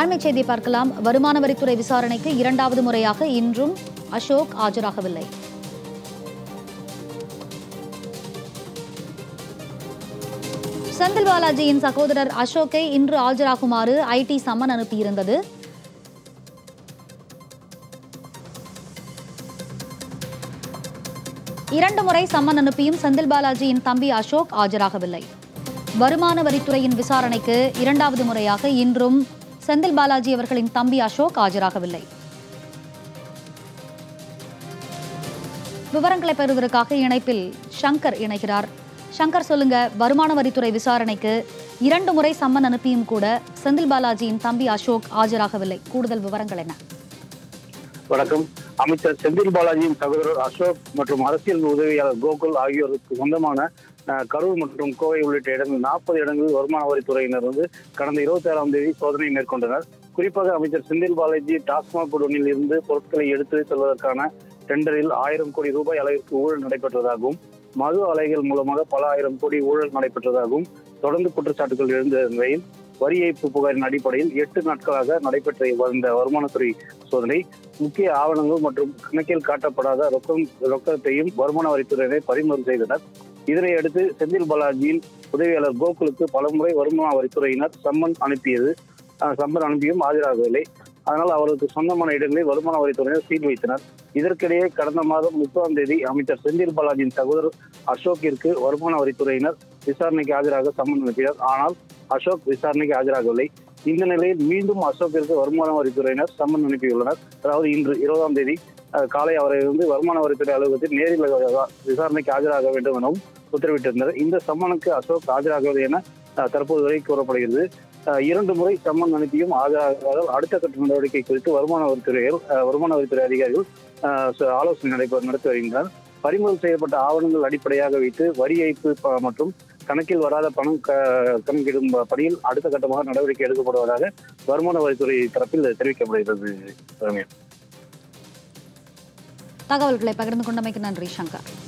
அண்மைச் செய்தி பார்க்கலாம். வருமான வரித்துறை விசாரணைக்கு இரண்டாவது முறையாக இன்றும் அசோக் ஆஜராகவில்லை. செந்தில் பாலாஜியின் சகோதரர் அசோக்கை இன்று ஆஜராகுமாறு ஐடி சம்மன் அனுப்பியிருந்தது. இரண்டு முறை சம்மன் அனுப்பியும் செந்தில் பாலாஜியின் தம்பி அசோக் ஆஜராகவில்லை. வருமான வரித்துறையின் விசாரணைக்கு இரண்டாவது முறையாக இன்றும் செந்தில் பாலாஜி அவர்களின் தம்பி அசோக் ஆஜராகவில்லை. விவரங்களை பெறுவதற்காக இணைப்பில் சங்கர் இணைகிறார். சங்கர், சொல்லுங்க, வருமான வரித்துறை விசாரணைக்கு இரண்டு முறை சம்மன் அனுப்பியும் கூட செந்தில் பாலாஜியின் தம்பி அசோக் ஆஜராகவில்லை. கூடுதல் விவரங்கள் என்ன? வணக்கம். அமைச்சர் செந்தில் பாலாஜியின் சகோதரர் அசோக் மற்றும் அரசியல் உதவியாளர் கோகுல் ஆகியோருக்கு சொந்தமான கரூர் மற்றும் கோவை உள்ளிட்ட இடங்கள் 40 இடங்களில் வருமான வரித்துறையினர் வந்து கடந்த 26ஆம் தேதி சோதனை மேற்கொண்டனர். குறிப்பாக அமைச்சர் செந்தில் பாலாஜி டாஸ்மாக் குடோனில் இருந்து பொருட்களை எடுத்து செல்வதற்கான டெண்டரில் 1000 கோடி ரூபாய் அளவிற்கு ஊழல் நடைபெற்றதாகவும், மது ஆலைகள் மூலமாக பல 1000 கோடி ஊழல் நடைபெற்றதாகவும் தொடர்ந்து குற்றச்சாட்டுகள் எழுந்த நிலையில் வரி ஏய்ப்பு புகாரின் அடிப்படையில் 8 நாட்களாக நடைபெற்ற இந்த வருமானத்துறை சோதனை முக்கிய ஆவணங்கள் மற்றும் கணக்கில் காட்டப்படாத ரொக்கத்தையும் வருமான வரித்துறையினர் பறிமுதல் செய்தனர். இதனையடுத்து செந்தில் பாலாஜியின் உதவியாளர் கோகுலுக்கு பலமுறை வருமான வரித்துறையினர் சம்மன் அனுப்பியும் ஆஜராகவில்லை. அதனால் அவருக்கு சொந்தமான இடங்களை வருமான வரித்துறையினர் சீல் வைத்தனர். இதற்கிடையே கடந்த மாதம் 30ஆம் தேதி அமைச்சர் செந்தில் பாலாஜியின் சகோதரர் அசோக்கிற்கு வருமான வரித்துறையினர் விசாரணைக்கு ஆஜராக சம்மன் அனுப்பினர். ஆனால் அசோக் விசாரணைக்கு ஆஜராகவில்லை. இந்த நிலையில் மீண்டும் அசோக்கிற்கு வருமான வரித்துறையினர் சம்மன் அனுப்பியுள்ளனர். அதாவது இன்று 20ஆம் தேதி காலை அவரை வந்து வருமான வரித்துறை அலுவலகத்தில் நேரில் விசாரணைக்கு ஆஜராக வேண்டும் எனவும் உத்தரவிட்டிருந்தனர். இந்த சம்மனுக்கு அசோக் ஆஜராகவில்லை என தற்போது வரை கூறப்படுகிறது. 2 முறை சம்மன் அனுப்பியும் ஆஜராக அடுத்த கட்ட நடவடிக்கை குறித்து வருமான வரித்துறை அதிகாரிகள் ஆலோசனை நடத்தி வருகின்றனர். பறிமுதல் செய்யப்பட்ட ஆவணங்கள் அடிப்படையாக வைத்து வரி ஏய்ப்பு மற்றும் கணக்கில் வராத பணம் கணக்கிடும் பணியில் அடுத்த கட்டமாக நடவடிக்கை எடுக்கப்படுவதாக வருமான வரித்துறை தரப்பில் தெரிவிக்கப்படுகிறது. தகவல்களை பகிர்ந்து கொண்டமைக்கு நன்றி சங்கர்.